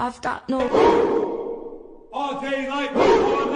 I've got no all day like